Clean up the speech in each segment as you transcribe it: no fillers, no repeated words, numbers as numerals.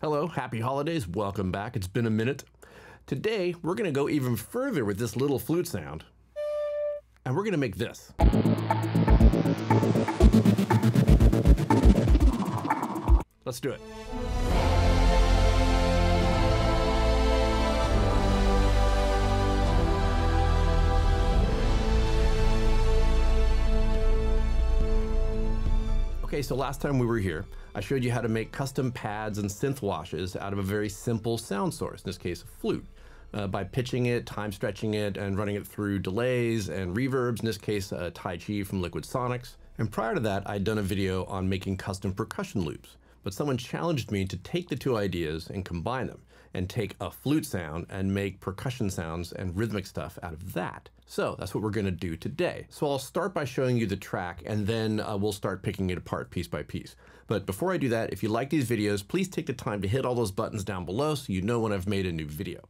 Hello, happy holidays, welcome back, it's been a minute. Today, we're gonna go even further with this little flute sound, and we're gonna make this. Let's do it. Okay, so last time we were here, I showed you how to make custom pads and synth washes out of a very simple sound source, in this case a flute, by pitching it, time stretching it, and running it through delays and reverbs, in this case Tai Chi from Liquid Sonics. And prior to that, I'd done a video on making custom percussion loops, but someone challenged me to take the two ideas and combine them, and take a flute sound and make percussion sounds and rhythmic stuff out of that. So that's what we're gonna do today. So I'll start by showing you the track, and then we'll start picking it apart piece by piece. But before I do that, if you like these videos, please take the time to hit all those buttons down below so you know when I've made a new video.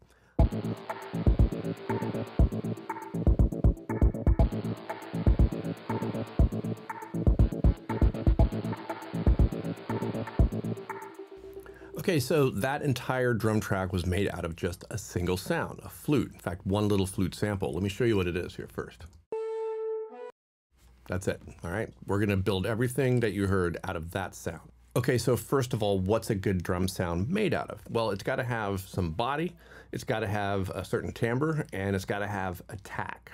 Okay, so that entire drum track was made out of just a single sound, a flute. In fact, one little flute sample. Let me show you what it is here first. That's it, all right? We're gonna build everything that you heard out of that sound. Okay, so first of all, what's a good drum sound made out of? Well, it's gotta have some body, it's gotta have a certain timbre, and it's gotta have attack.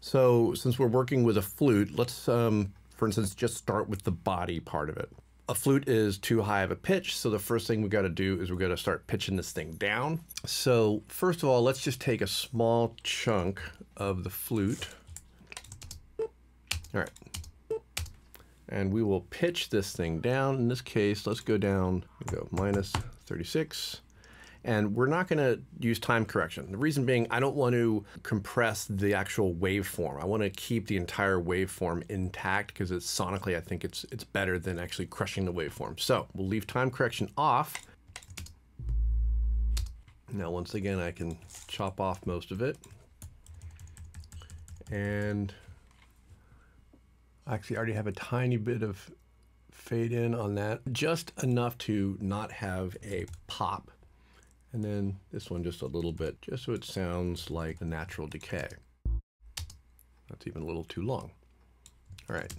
So since we're working with a flute, let's, for instance, just start with the body part of it. A flute is too high of a pitch, so the first thing we gotta do is we gotta start pitching this thing down. So first of all, let's just take a small chunk of the flute. All right. And we will pitch this thing down. In this case, let's go down, go minus 36. And we're not gonna use time correction. The reason being, I don't want to compress the actual waveform. I wanna keep the entire waveform intact because it's sonically, I think it's better than actually crushing the waveform. So we'll leave time correction off. Now, once again, I can chop off most of it. And I actually already have a tiny bit of fade in on that, just enough to not have a pop. And then this one just a little bit, just so it sounds like a natural decay. That's even a little too long. All right.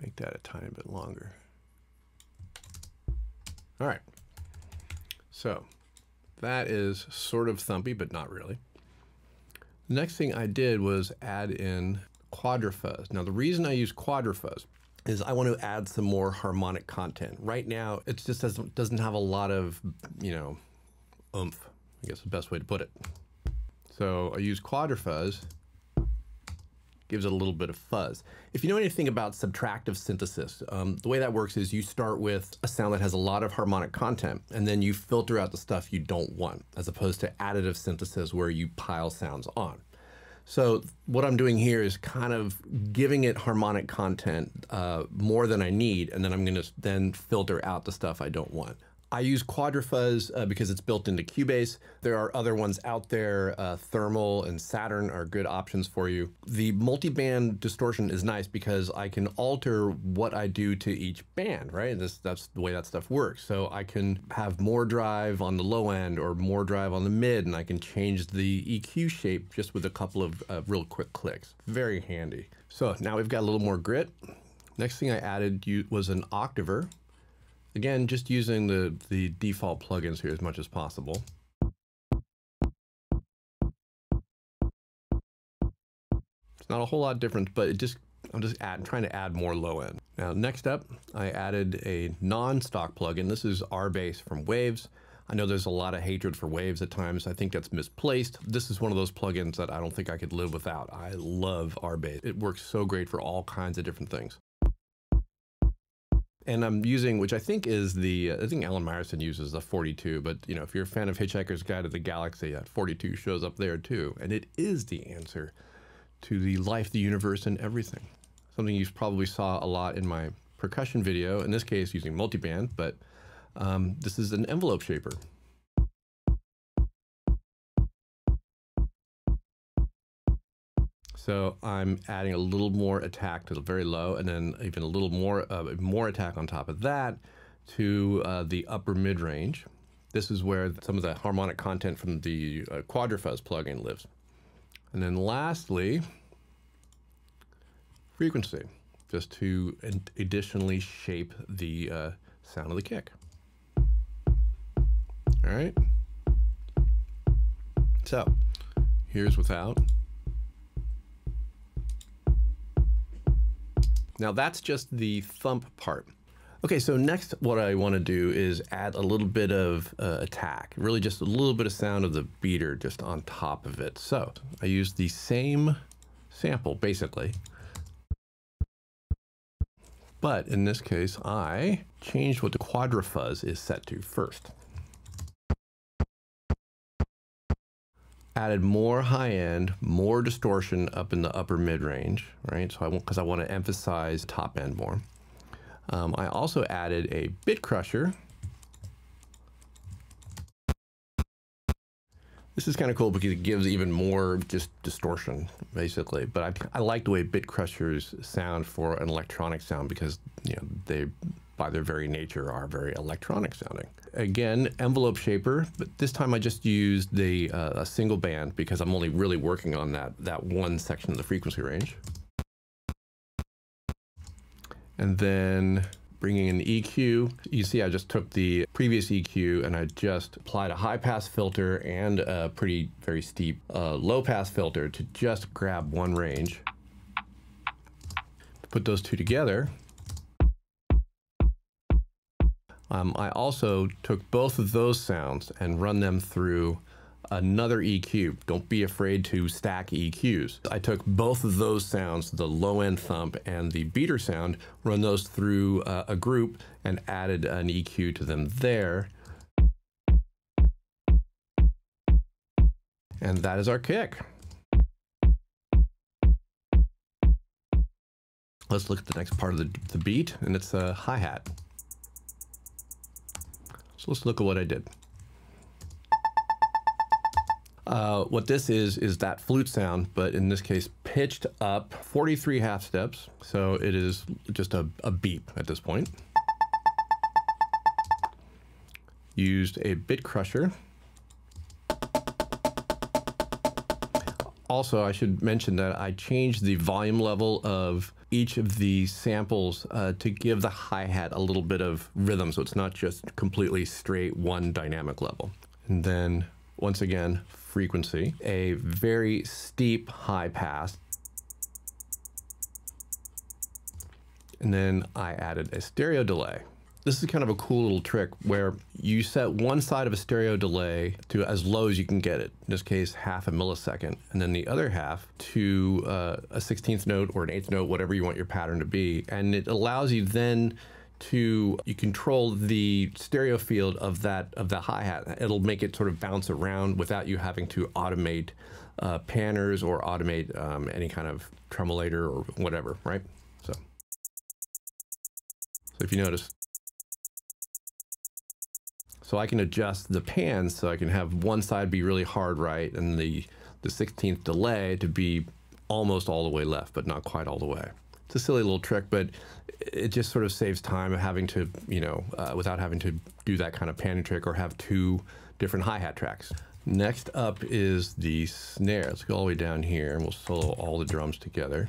Make that a tiny bit longer. All right. So that is sort of thumpy, but not really. The next thing I did was add in Quadrafuzz. Now, the reason I use Quadrafuzz is I want to add some more harmonic content. Right now, it just doesn't have a lot of, you know, oomph, I guess is the best way to put it. So I use Quadrafuzz, gives it a little bit of fuzz. If you know anything about subtractive synthesis, the way that works is you start with a sound that has a lot of harmonic content, and then you filter out the stuff you don't want, as opposed to additive synthesis where you pile sounds on. So what I'm doing here is kind of giving it harmonic content more than I need, and then I'm gonna then filter out the stuff I don't want. I use Quadrafuzz because it's built into Cubase. There are other ones out there. Thermal and Saturn are good options for you. The multi-band distortion is nice because I can alter what I do to each band, right? That's the way that stuff works. So I can have more drive on the low end or more drive on the mid, and I can change the EQ shape just with a couple of real quick clicks. Very handy. So now we've got a little more grit. Next thing I added was an octaver. Again, just using the default plugins here as much as possible. It's not a whole lot different, but it just, I'm trying to add more low end. Now, next up, I added a non-stock plugin. This is RBass from Waves. I know there's a lot of hatred for Waves at times. I think that's misplaced. This is one of those plugins that I don't think I could live without. I love RBass. It works so great for all kinds of different things. And I'm using, which I think is the, I think Alan Meyerson uses the 42, but you know, if you're a fan of Hitchhiker's Guide to the Galaxy, that 42 shows up there too. And it is the answer to the life, the universe, and everything. Something you probably saw a lot in my percussion video, in this case using multiband, but this is an envelope shaper. So I'm adding a little more attack to the very low, and then even a little more attack on top of that to the upper mid-range. This is where some of the harmonic content from the Quadrafuzz plugin lives. And then lastly, frequency, just to additionally shape the sound of the kick. All right. So here's without. Now that's just the thump part. Okay, so next what I want to do is add a little bit of attack, really just a little bit of sound of the beater just on top of it. So I use the same sample basically, but in this case I changed what the Quadrafuzz is set to first. Added more high end, more distortion up in the upper mid range, right? So I want, because I want to emphasize top end more. I also added a bit crusher. This is kind of cool because it gives even more just distortion, basically. But I like the way bit crushers sound for an electronic sound because, you know, they by their very nature are very electronic sounding. Again, envelope shaper, but this time I just used the a single band because I'm only really working on that one section of the frequency range. And then bringing in the EQ, you see I just took the previous EQ and I just applied a high pass filter and a very steep low pass filter to just grab one range. Put those two together. I also took both of those sounds and run them through another EQ. Don't be afraid to stack EQs. I took both of those sounds, the low end thump and the beater sound, run those through a group and added an EQ to them there. And that is our kick. Let's look at the next part of the beat, and it's a hi-hat. So let's look at what I did. What this is that flute sound, but in this case pitched up 43 half steps. So it is just a beep at this point. Used a bit crusher. Also, I should mention that I changed the volume level of each of the samples to give the hi-hat a little bit of rhythm, so it's not just completely straight one dynamic level. And then once again, frequency, a very steep high pass. And then I added a stereo delay. This is kind of a cool little trick where you set one side of a stereo delay to as low as you can get it, in this case half a millisecond, and then the other half to a 16th note or an 8th note, whatever you want your pattern to be, and it allows you then to control the stereo field of the hi-hat. It'll make it sort of bounce around without you having to automate panners or automate any kind of tremolator or whatever, right? So if you notice, so I can adjust the pans so I can have one side be really hard right and the 16th delay to be almost all the way left, but not quite all the way. It's a silly little trick, but it just sort of saves time of having to, you know, without having to do that kind of panning trick or have two different hi-hat tracks. Next up is the snare. Let's go all the way down here and we'll solo all the drums together.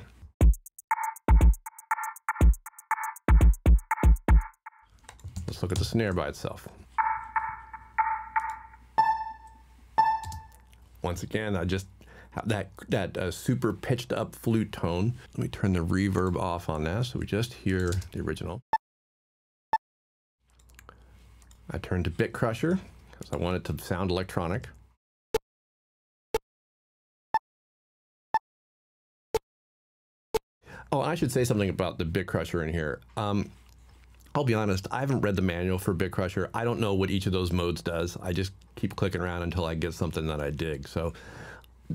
Let's look at the snare by itself. Once again, I just have that super pitched up flute tone. Let me turn the reverb off on that so we just hear the original. I turned to bit crusher because I want it to sound electronic. Oh, I should say something about the bit crusher in here. I'll be honest, I haven't read the manual for bit crusher. I don't know what each of those modes does. I just keep clicking around until I get something that I dig. So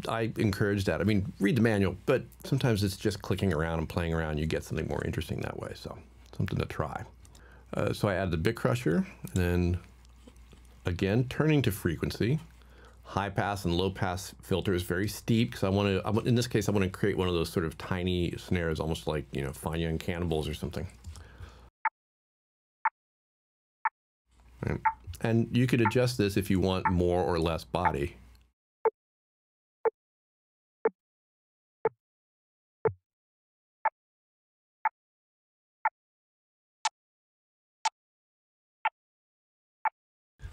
I encourage that. I mean, read the manual, but sometimes it's just clicking around and playing around. You get something more interesting that way. So something to try. So I add the bit crusher, and then again, turning to frequency, high pass and low pass filters very steep, because I want to, in this case, I want to create one of those sort of tiny snares, almost like, you know, Fine Young Cannibals or something. Right. And you could adjust this if you want more or less body.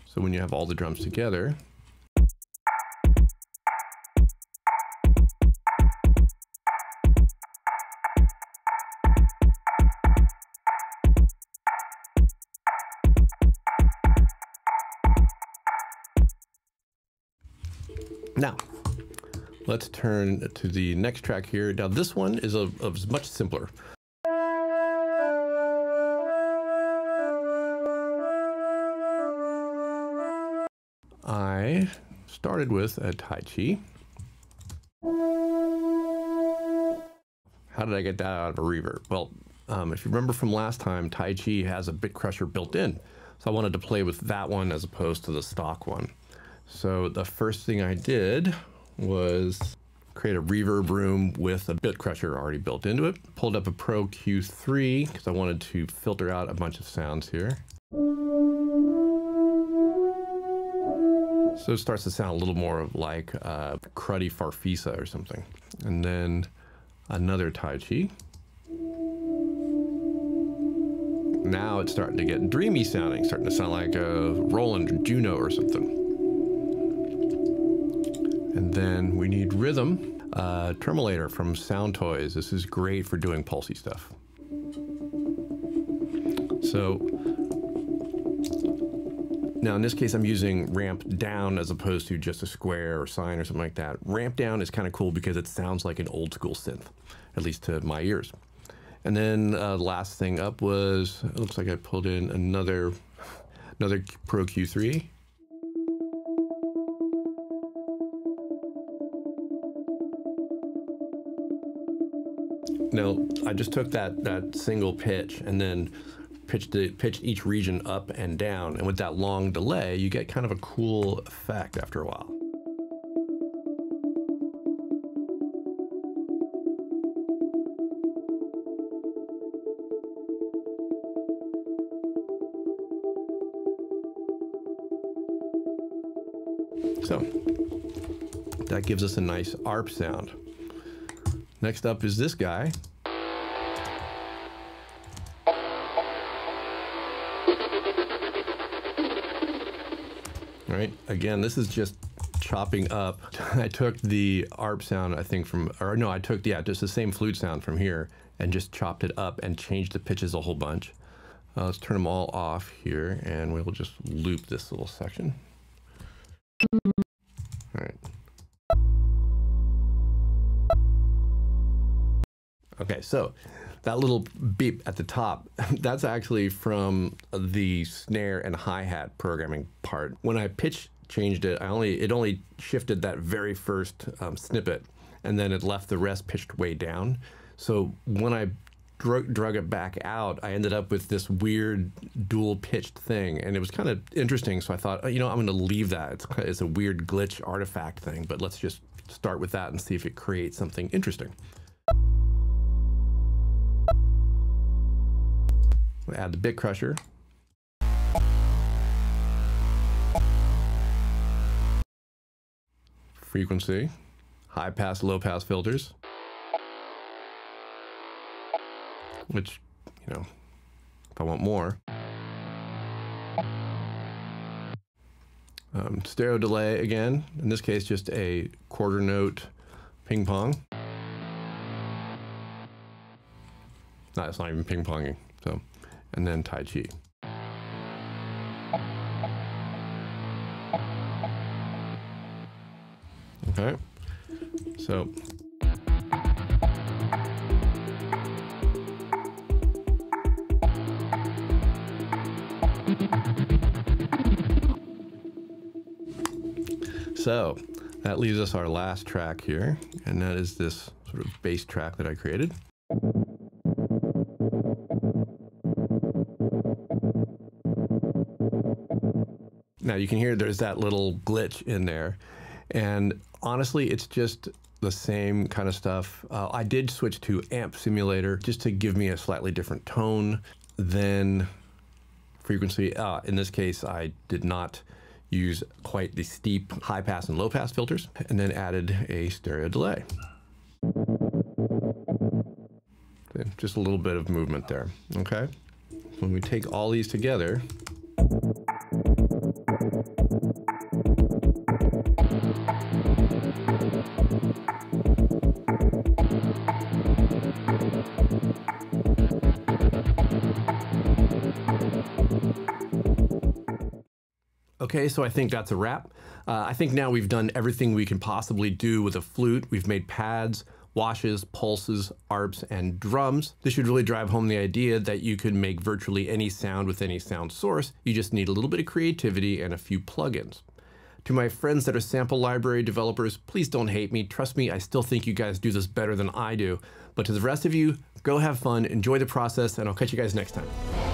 So when you have all the drums together, now, let's turn to the next track here. Now, this one is much simpler. I started with a Tai Chi. How did I get that out of a reverb? Well, if you remember from last time, Tai Chi has a bit crusher built in. So I wanted to play with that one as opposed to the stock one. So the first thing I did was create a reverb room with a bit crusher already built into it. Pulled up a Pro Q3 because I wanted to filter out a bunch of sounds here. So it starts to sound a little more like cruddy Farfisa or something. And then another Tai Chi. Now it's starting to get dreamy sounding, starting to sound like a Roland Juno or something. And then we need rhythm. Terminator from Soundtoys. This is great for doing pulsy stuff. So now in this case, I'm using ramp down as opposed to just a square or sine or something like that. Ramp down is kind of cool because it sounds like an old school synth, at least to my ears. And then the last thing up was, it looks like I pulled in another Pro Q3. Now, I just took that single pitch and then pitched each region up and down. And with that long delay, you get kind of a cool effect after a while. So that gives us a nice ARP sound. Next up is this guy. All right, again, this is just chopping up. I took the ARP sound, I think from, or no, I took, yeah, just the same flute sound from here and just chopped it up and changed the pitches a whole bunch. Let's turn them all off here and we will just loop this little section. All right. Okay, so that little beep at the top, that's actually from the snare and hi-hat programming part. When I pitch changed it, it only shifted that very first snippet, and then it left the rest pitched way down. So when I drug it back out, I ended up with this weird dual pitched thing, and it was kind of interesting. So I thought, oh, you know, I'm going to leave that. It's a weird glitch artifact thing, but let's just start with that and see if it creates something interesting. We'll add the bit crusher. Frequency, high pass, low pass filters, which, you know, if I want more. Stereo delay again, in this case, just a quarter note ping pong. No, it's not even ping ponging, so. And then Tai Chi. Okay, so. So that leaves us our last track here, and that is this sort of bass track that I created. Now you can hear there's that little glitch in there. And honestly, it's just the same kind of stuff. I did switch to Amp Simulator just to give me a slightly different tone than frequency. In this case, I did not use quite the steep high pass and low pass filters, and then added a stereo delay. Just a little bit of movement there, okay? When we take all these together, okay, so I think that's a wrap. I think now we've done everything we can possibly do with a flute. We've made pads, washes, pulses, arps, and drums. This should really drive home the idea that you can make virtually any sound with any sound source. You just need a little bit of creativity and a few plugins. To my friends that are sample library developers, please don't hate me. Trust me, I still think you guys do this better than I do. But to the rest of you, go have fun, enjoy the process, and I'll catch you guys next time.